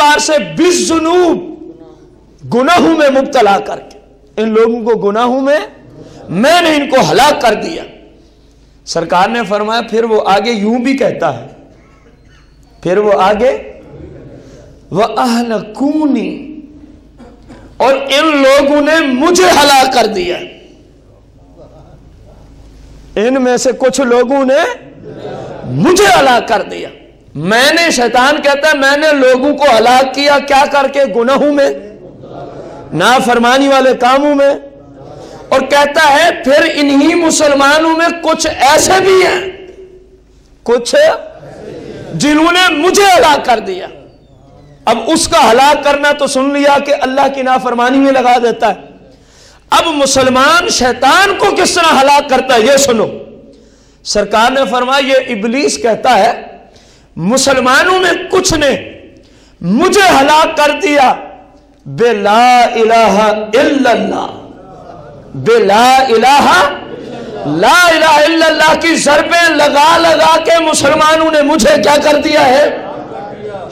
एतबार से बिजुनूब गुनाहों में मुब्तला करके इन लोगों को गुनाहों में मैंने इनको हलाक कर दिया। सरकार ने फरमाया, फिर वो आगे यूं भी कहता है, फिर वो आगे वह अहलकूनी, और इन लोगों ने मुझे हलाक कर दिया। इनमें से कुछ लोगों ने मुझे हलाक कर दिया। मैंने, शैतान कहता है मैंने लोगों को हलाक किया, क्या करके? गुनाहों में, नाफरमानी वाले कामों में। और कहता है फिर इन्हीं मुसलमानों में कुछ ऐसे भी हैं, कुछ जिन्होंने मुझे हलाक कर दिया। अब उसका हलाक करना तो सुन लिया कि अल्लाह की नाफरमानी में लगा देता है, अब मुसलमान शैतान को किस तरह हलाक करता है ये सुनो। सरकार ने फरमाया, ये इबलीस कहता है मुसलमानों में कुछ ने मुझे हलाक कर दिया बे ला इलाहा इल्लल्लाह, बे ला इलाहा इल्लल्लाह की ज़रबें लगा लगा के मुसलमानों ने मुझे क्या कर दिया है?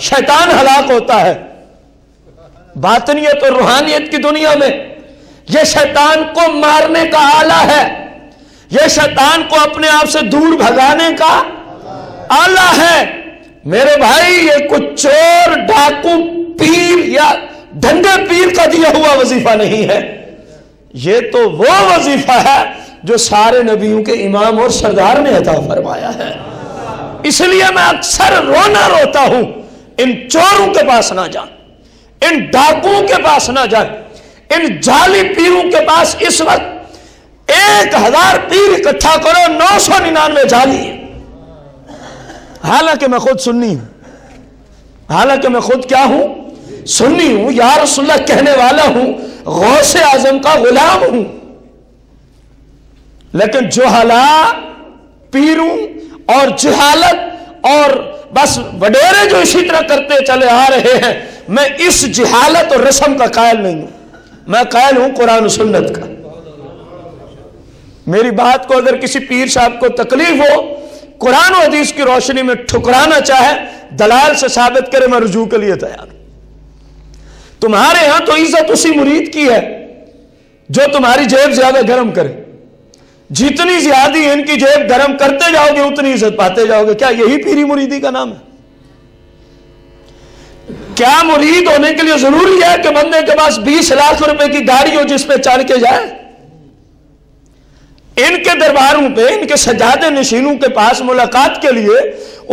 शैतान हलाक होता है। बातनियत और रूहानियत की दुनिया में यह शैतान को मारने का आला है, यह शैतान को अपने आप से दूर भगाने का आला है। मेरे भाई, ये कुछ चोर, डाकू, पीर या धंधे पीर का दिया हुआ वजीफा नहीं है, ये तो वो वजीफा है जो सारे नबियों के इमाम और सरदार ने अता फरमाया है। इसलिए मैं अक्सर रोना रोता हूं, इन चोरों के पास ना जाए, इन डाकुओं के पास ना जाए, इन जाली पीरों के पास। इस वक्त 1000 पीर इकट्ठा करो, 999 जाली। हालांकि मैं खुद सुन्नी हूं, हालांकि मैं खुद क्या हूं? सुन्नी हूं, या रसूलल्लाह कहने वाला हूं, गौसे आजम का गुलाम हूं। लेकिन जो हालात पीरों और जहालत और बस वडेरे जो इसी तरह करते चले आ रहे हैं, मैं इस जहालत और रस्म का कायल नहीं हूं, मैं कायल हूं कुरान और सुन्नत का। मेरी बात को अगर किसी पीर साहब को तकलीफ हो, कुरान और हदीस की रोशनी में ठुकराना चाहे, दलाल से साबित करे, मैं रुजू के लिए तैयार। तुम्हारे यहां तो इज्जत उसी मुरीद की है जो तुम्हारी जेब ज्यादा गर्म करे। जितनी ज्यादा इनकी जेब गर्म करते जाओगे उतनी इज्जत पाते जाओगे। क्या यही पीरी मुरीदी का नाम है? क्या मुरीद होने के लिए जरूरी है कि बंदे के पास 20 लाख रुपए की गाड़ी हो जिसपे चढ़ के जाए? इनके दरबारों पे, इनके सजादे नशीनों के पास मुलाकात के लिए,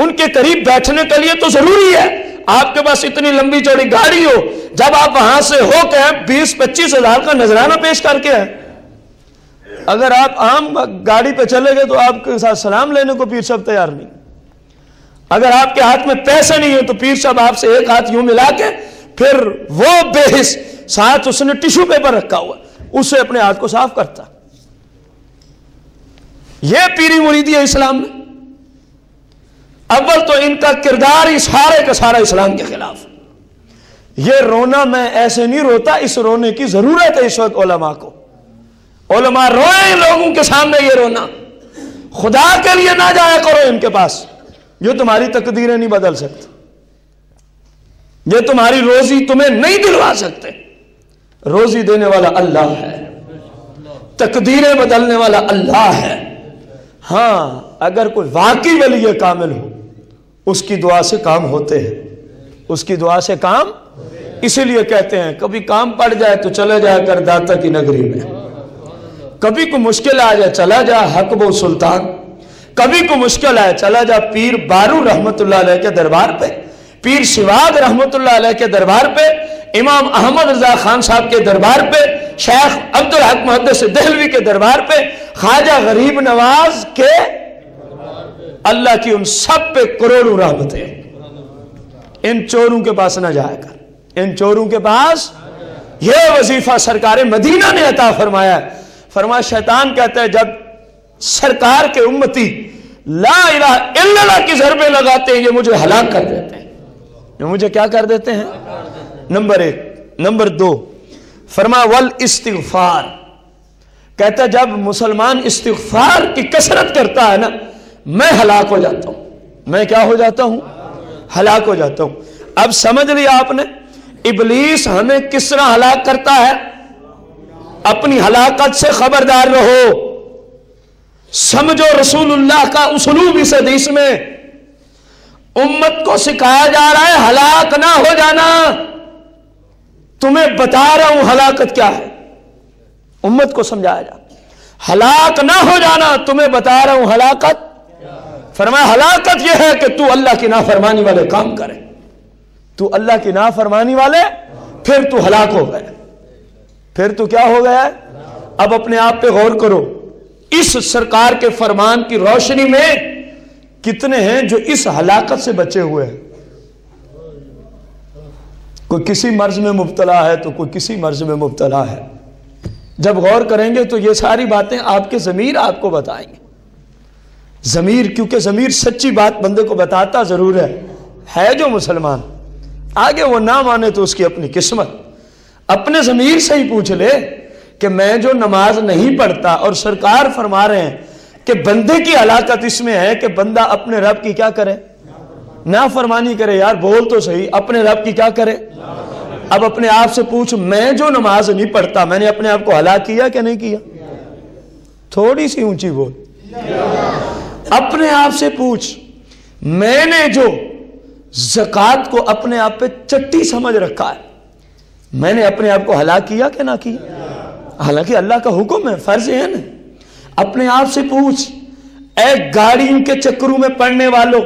उनके करीब बैठने के लिए तो जरूरी है आपके पास इतनी लंबी चौड़ी गाड़ी हो। जब आप वहां से होकर 20-25 हजार का नजराना पेश करके आए, अगर आप आम गाड़ी पे चले गए तो आपके साथ सलाम लेने को पीर साहब तैयार नहीं। अगर आपके हाथ में पैसे नहीं हो तो पीर साहब आपसे एक हाथ यूं मिला के, फिर वो बेहिस, साथ उसने टिश्यू पेपर रखा हुआ, उससे अपने हाथ को साफ करता। ये पीरी मुरीदी है इस्लाम में। अव्वल तो इनका किरदार ही सारे का सारा इस्लाम के खिलाफ। ये रोना मैं ऐसे नहीं रोता, इस रोने की जरूरत है इस वक्त उलमा को। उलमा रोए लोगों के सामने, ये रोना खुदा के लिए ना जाया करो इनके पास। ये तुम्हारी तकदीरें नहीं बदल सकते, ये तुम्हारी रोजी तुम्हें नहीं दिलवा सकते। रोजी देने वाला अल्लाह है, तकदीरें बदलने वाला अल्लाह है। हाँ, अगर कोई वाकई वली कामिल हो, उसकी दुआ से काम होते हैं, उसकी दुआ से काम। इसीलिए कहते हैं कभी काम पड़ जाए तो चले जाया कर दाता की नगरी में, कभी को मुश्किल आ जाए चला जा हकबो सुल्तान, कभी को मुश्किल आए चला जा पीर बारू रहमतुल्लाह अलैह के दरबार पे, पीर शिवाग रहमतुल्लाह अलैह के दरबार पे, इमाम अहमद रजा खान साहब के दरबार पे, शेख अब्दुल हक मुहद्दिस दहलवी के दरबार पे, ख्वाजा गरीब नवाज के। अल्लाह की उन सब पे करोड़ों रहमतें। इन चोरों के पास ना जाएगा, इन चोरों के पास। यह वजीफा सरकार मदीना ने अता फरमाया। फरमा, शैतान कहता है जब सरकार के उम्मती ला इलाहा इल्लल्लाह की ज़रबे लगाते हैं, ये मुझे हलाक कर देते हैं। ये मुझे क्या कर देते हैं? नंबर 1। नंबर 2 फरमा, वल इस्तिगफार। कहता है जब मुसलमान इस्तिगफार की कसरत करता है ना, मैं हलाक हो जाता हूं। मैं क्या हो जाता हूं? हलाक हो जाता हूं। अब समझ लिया आपने इबलीस हमें किस तरह हलाक करता है। अपनी हलाकत से खबरदार रहो, समझो रसूलुल्लाह का उसलूब इस हदीस में। उम्मत को सिखाया जा रहा है हलाक ना हो जाना। तुम्हें बता रहा हूं हलाकत क्या है, उम्मत को समझाया जा हलाक ना हो जाना, तुम्हें बता रहा हूं हलाकत। फरमाया हलाकत यह है कि तू अल्लाह की नाफरमानी वाले काम करे, तू अल्लाह की नाफरमानी वाले, फिर तू हलाक हो गया, फिर तू क्या हो गया। अब अपने आप पे गौर करो, इस सरकार के फरमान की रोशनी में कितने हैं जो इस हलाकत से बचे हुए हैं। कोई किसी मर्ज में मुब्तला है तो कोई किसी मर्ज में मुब्तला है। जब गौर करेंगे तो ये सारी बातें आपके ज़मीर आपको बताएंगे। ज़मीर, क्योंकि ज़मीर सच्ची बात बंदे को बताता ज़रूर है जो मुसलमान। आगे वो ना माने तो उसकी अपनी किस्मत, अपने ज़मीर से ही पूछ ले कि मैं जो नमाज नहीं पढ़ता और सरकार फरमा रहे हैं कि बंदे की हलाकत इसमें है कि बंदा अपने रब की क्या करे, नाफरमानी करे। यार बोल तो सही, अपने रब की क्या करे। अब अपने आप से पूछ, मैं जो नमाज नहीं पढ़ता मैंने अपने आप को हलाक किया कि नहीं किया। थोड़ी सी ऊंची बोल। अपने आप से पूछ, मैंने जो ज़कात को अपने आप पे चट्टी समझ रखा है मैंने अपने आप को हलाक किया कि ना किया। हालांकि अल्लाह का हुक्म है, फर्ज है ना। अपने आप से पूछ, ऐ गाड़ियों के चक्करों में पड़ने वालों,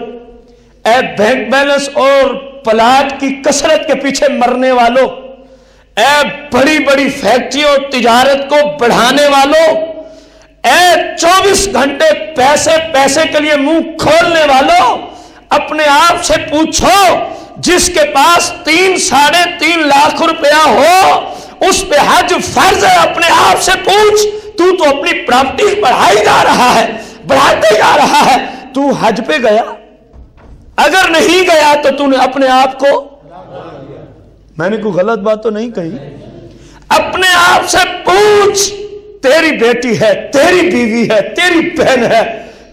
ऐ बैंक बैलेंस और प्लाट की कसरत के पीछे मरने वालों, ऐ बड़ी बड़ी फैक्ट्रियों और तिजारत को बढ़ाने वालों, ऐ 24 घंटे पैसे पैसे के लिए मुंह खोलने वालों, अपने आप से पूछो जिसके पास 3-3.5 लाख रुपया हो उस पे हज फर्ज है। अपने आप से पूछ, तू तो अपनी प्रॉपर्टी बढ़ाई जा रहा है, बढ़ाते जा रहा है, तू हज पे गया? अगर नहीं गया तो तूने अपने आप को, मैंने कोई गलत बात तो नहीं कही। अपने आप से पूछ, तेरी बेटी है, तेरी बीवी है, तेरी बहन है,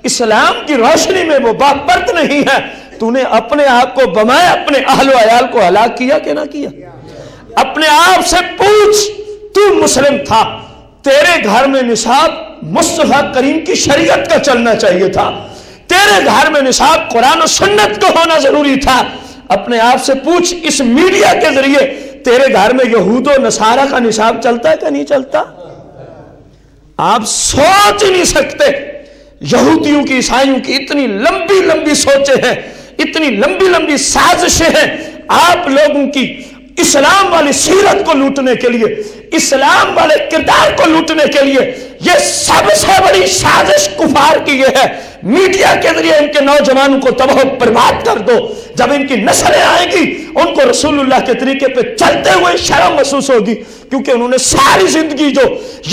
इस्लाम की रोशनी में वो बापर्द नहीं है। तूने अपने आप को बमाया, अपने अहल व अयाल को हलाक किया कि ना किया। अपने आप से पूछ, तू मुस्लिम था, तेरे घर में निसाब मुस्तफा करीम की शरीयत का चलना चाहिए था, तेरे घर में निसाब कुरान और सुन्नत का होना जरूरी था। अपने आप से पूछ, इस मीडिया के जरिए तेरे घर में यहूद और नसारा का निसाब चलता है कि नहीं चलता। आप सोच नहीं सकते, यहूदियों की, ईसाइयों की इतनी लंबी लंबी सोचें हैं, इतनी लंबी लंबी साजिशें हैं आप लोगों की, इस्लाम वाली सीरत को लूटने के लिए, इस्लाम वाले किरदार को लूटने के लिए। यह सबसे बड़ी साजिश कुफार की यह है, मीडिया के जरिए इनके नौजवानों को तबाह बर्बाद कर दो। जब इनकी नस्लें आएंगी उनको रसूलुल्लाह के तरीके पे चलते हुए शर्म महसूस होगी, क्योंकि उन्होंने सारी जिंदगी जो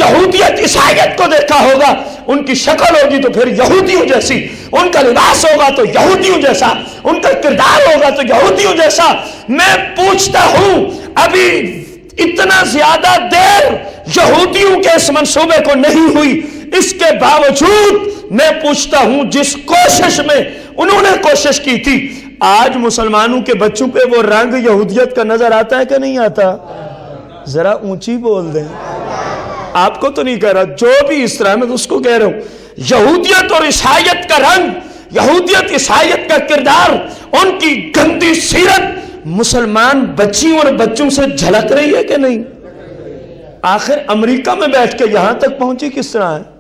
यहूदियत ईसाईयत को देखा होगा, उनकी शक्ल होगी तो फिर यहूदियों जैसी, उनका लिबास होगा तो यहूदियों जैसा, उनका किरदार होगा तो यहूदियों जैसा। मैं पूछता हूं, अभी इतना ज्यादा देर यहूदियों के इस मंसूबे को नहीं हुई, इसके बावजूद मैं पूछता हूं जिस कोशिश में उन्होंने कोशिश की थी, आज मुसलमानों के बच्चों पे वो रंग यहूदियत का नजर आता है कि नहीं आता। जरा ऊंची बोल दें। आपको तो नहीं कह रहा, जो भी इस तरह में तो उसको कह रहा हूं, यहूदियत और ईसाईयत का रंग, यहूदियत ईसाईयत का किरदार, उनकी गंदी सीरत मुसलमान बच्चियों और बच्चों से झलक रही है कि नहीं। आखिर अमेरिका में बैठ के यहां तक पहुंची किस तरह है,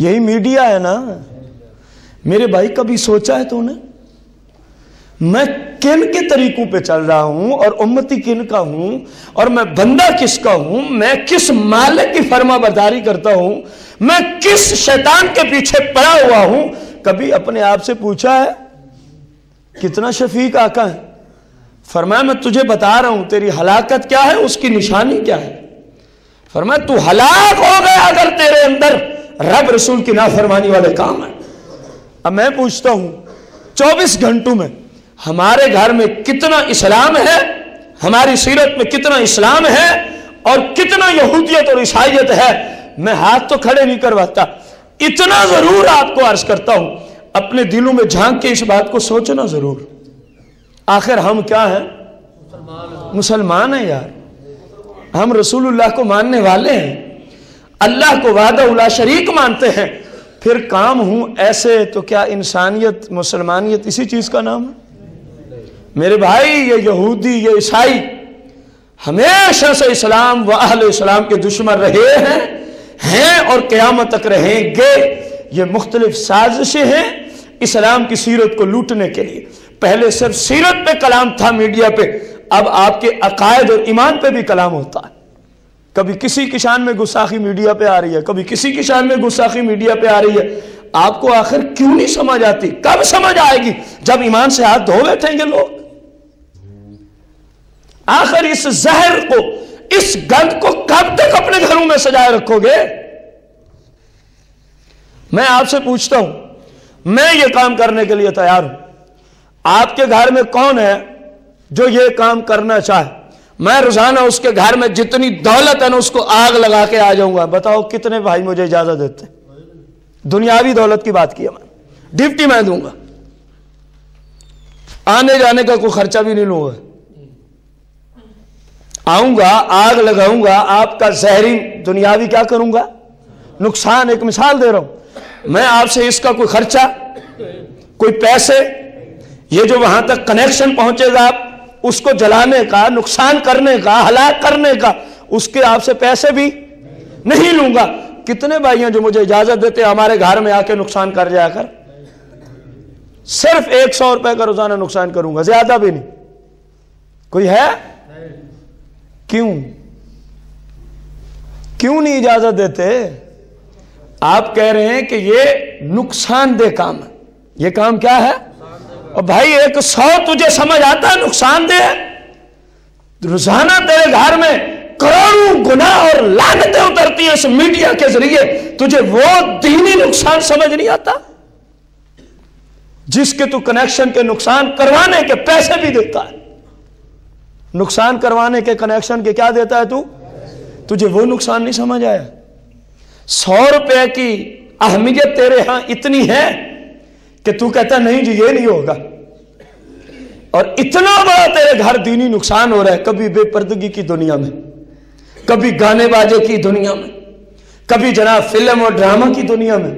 यही मीडिया है ना। मेरे भाई कभी सोचा है तूने मैं किन के तरीकों पे चल रहा हूं और उम्मती किन का हूं और मैं बंदा किसका हूं, मैं किस मालिक की फर्मा बर्दारी करता हूं, मैं किस शैतान के पीछे पड़ा हुआ हूं। कभी अपने आप से पूछा है। कितना शफीक आका है। फरमाया मैं तुझे बता रहा हूं तेरी हलाकत क्या है, उसकी निशानी क्या है। फरमाया तू हलाक हो गया अगर तेरे अंदर रब रसूल की नाफरमानी वाले काम है। अब मैं पूछता हूं 24 घंटों में हमारे घर में कितना इस्लाम है, हमारी सीरत में कितना इस्लाम है और कितना यहूदियत और ईसाईयत है। मैं हाथ तो खड़े नहीं करवाता, इतना जरूर आपको अर्ज करता हूं अपने दिलों में झांक के इस बात को सोचना जरूर। आखिर हम क्या हैं? मुसलमान हैं यार, हम रसूलुल्लाह को मानने वाले हैं, अल्लाह को वादा उला शरीक मानते हैं, फिर काम हूं ऐसे, तो क्या इंसानियत मुसलमानियत इसी चीज का नाम है? मेरे भाई ये यहूदी ये ईसाई हमेशा से इस्लाम व अहले इस्लाम के दुश्मन रहे हैं और क़यामत तक रहेंगे। ये मुख्तलिफ साजिशें हैं इस्लाम की सीरत को लूटने के लिए। पहले सिर्फ सीरत पे कलाम था मीडिया पे, अब आपके अकायद और ईमान पे भी कलाम होता है। कभी किसी की शान में गुस्साखी मीडिया पे आ रही है, कभी किसी की शान में गुस्साखी मीडिया पे आ रही है। आपको आखिर क्यों नहीं समझ आती? कब समझ आएगी? जब ईमान से हाथ धो बैठेंगे लोग। आखिर इस जहर को, इस गंध को कब तक अपने घरों में सजाए रखोगे? मैं आपसे पूछता हूं, मैं ये काम करने के लिए तैयार हूं, आपके घर में कौन है जो ये काम करना चाहे? मैं रोजाना उसके घर में जितनी दौलत है ना उसको आग लगा के आ जाऊंगा। बताओ कितने भाई मुझे इजाजत देते? दुनियावी दौलत की बात की है, मैं डिप्टी मैं दूंगा, आने जाने का कोई खर्चा भी नहीं लूंगा, आऊंगा आग लगाऊंगा, आपका जहरी दुनियावी क्या करूंगा नुकसान। एक मिसाल दे रहा हूं, मैं आपसे इसका कोई खर्चा, कोई पैसे, ये जो वहां तक कनेक्शन पहुंचेगा आप उसको जलाने का, नुकसान करने का, हलाक करने का, उसके आपसे पैसे भी नहीं लूंगा। कितने भाइयों जो मुझे इजाजत देते हमारे घर में आके नुकसान कर जाया कर। सिर्फ 100 रुपए का रोजाना नुकसान करूंगा, ज्यादा भी नहीं। कोई है? क्यों क्यों नहीं इजाजत देते? आप कह रहे हैं कि ये नुकसानदेह काम है। ये काम क्या है? और भाई 100 तुझे समझ आता है नुकसानदेह? रोजाना तेरे घर में करोड़ों गुनाह और लानतें उतरती हैं इस मीडिया के जरिए, तुझे वो दीनी नुकसान समझ नहीं आता जिसके तू कनेक्शन के नुकसान करवाने के पैसे भी देता है? नुकसान करवाने के कनेक्शन के क्या देता है तू? तुझे वो नुकसान नहीं समझ आया? 100 रुपए की अहमियत तेरे यहां इतनी है कि तू कहता नहीं जी ये नहीं होगा, और इतना बड़ा तेरे घर दीनी नुकसान हो रहा है। कभी बेपर्दगी की दुनिया में, कभी गाने बाजे की दुनिया में, कभी जनाब फिल्म और ड्रामा की दुनिया में,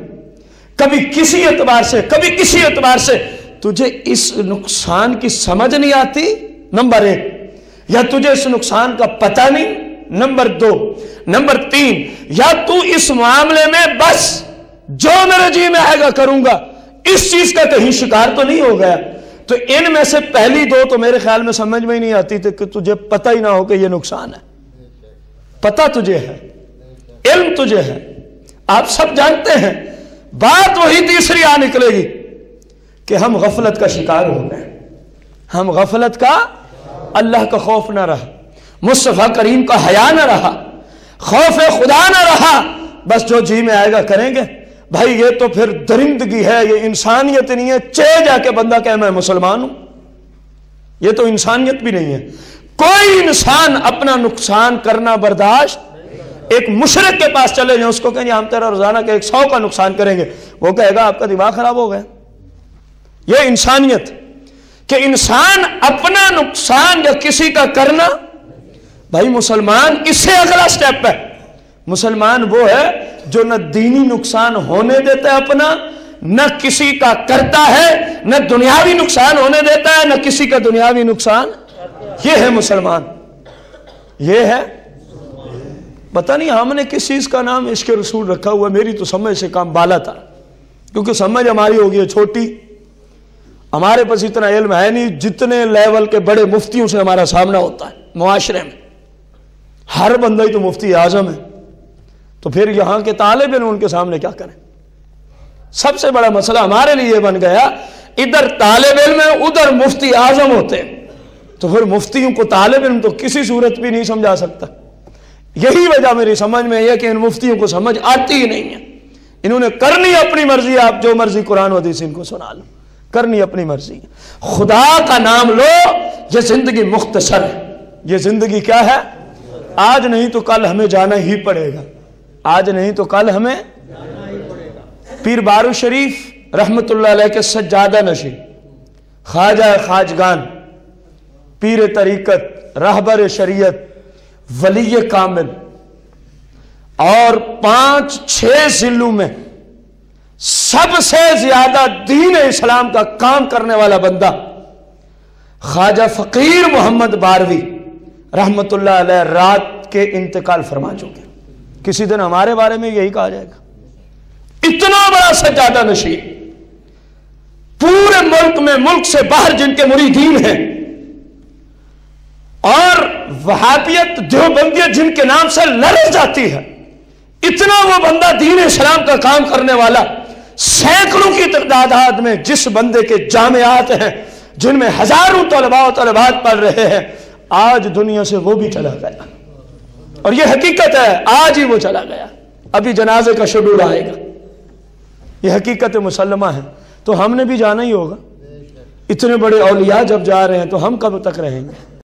कभी किसी एतबार से, कभी किसी एतबार से। तुझे इस नुकसान की समझ नहीं आती नंबर 1, या तुझे इस नुकसान का पता नहीं नंबर 2, नंबर 3, या तू इस मामले में बस जो मेरे जी में आएगा करूंगा, इस चीज का कहीं शिकार तो नहीं हो गया? तो इनमें से पहली 2 तो मेरे ख्याल में समझ में ही नहीं आती कि तुझे पता ही ना हो कि यह नुकसान है। पता तुझे है, इल्म तुझे है, आप सब जानते हैं, बात वही तीसरी आ निकलेगी कि हम गफलत का शिकार हो गए। हम गफलत का, अल्लाह का खौफ ना रहा, मुस्तफा करीम का हया ना रहा, खौफ खुदा ना रहा, बस जो जी में आएगा करेंगे। भाई ये तो फिर दरिंदगी है, ये इंसानियत नहीं है। चे जाके बंदा कहे मैं मुसलमान हूं, ये तो इंसानियत भी नहीं है। कोई इंसान अपना नुकसान करना बर्दाश्त, एक मुशरिक के पास चले जाए, उसको कहें हम तेरा रोजाना के 100 का नुकसान करेंगे, वो कहेगा आपका दिमाग खराब हो गया। ये इंसानियत कि इंसान अपना नुकसान या किसी का करना। भाई मुसलमान इससे अगला स्टेप है। मुसलमान वो है जो न दीनी नुकसान होने देता है अपना, न किसी का करता है, न दुनियावी नुकसान होने देता है, न किसी का दुनियावी नुकसान। ये है मुसलमान, ये है। पता नहीं हमने किस चीज का नाम इसके रसूल रखा हुआ। मेरी तो समझ से काम बाला था, क्योंकि समझ हमारी हो गई है छोटी, हमारे पास इतना इल्म है नहीं जितने लेवल के बड़े मुफ्तियों से हमारा सामना होता है मुआशरे में। हर बंदा ही तो मुफ्ती आजम है, तो फिर यहां के तालिब इल्म उनके सामने क्या करें? सबसे बड़ा मसला हमारे लिए बन गया, इधर तालिब इल्म है, उधर मुफ्ती आजम होते हैं, तो फिर मुफ्तियों को तालिब इल्म तो किसी सूरत भी नहीं समझा सकता। यही वजह मेरी समझ में यह कि इन मुफ्तियों को समझ आती ही नहीं है। इन्होंने करनी अपनी मर्जी, आप जो मर्जी कुरान हदीस इनको सुना लो, करनी अपनी मर्जी। खुदा का नाम लो, यह जिंदगी मुख्तसर है। यह जिंदगी क्या है? आज नहीं तो कल हमें जाना ही पड़ेगा, आज नहीं तो कल हमें जाना ही पड़ेगा। पीर बारू शरीफ रहमतुल्लाह अलैह के सज्जादा नशी, ख्वाजा ख्वाजगान, पीर तरीकत, रहबर शरीयत, वली कामिल, और 5-6 जिलों में सबसे ज्यादा दीन इस्लाम का काम करने वाला बंदा ख्वाजा फकीर मोहम्मद बारवी रहमतुल्लाह अलैह रात के इंतकाल फरमा चुके। किसी दिन हमारे बारे में यही कहा जाएगा, इतना बड़ा सज्जादा नशीन, पूरे मुल्क में, मुल्क से बाहर जिनके मुरीदीन हैं और वहाबियत देवबंदियत जिनके नाम से लड़ी जाती है, इतना वो बंदा दीन इस्लाम का काम करने वाला, सैकड़ों की तादाद में जिस बंदे के जामियात हैं जिनमें हजारों तलबा तलबात पढ़ रहे हैं, आज दुनिया से वो भी चला गया। और ये हकीकत है, आज ही वो चला गया, अभी जनाजे का शेड्यूल आएगा, ये हकीकत मुसलमा है। तो हमने भी जाना ही होगा, इतने बड़े औलिया जब जा रहे हैं तो हम कब तक रहेंगे।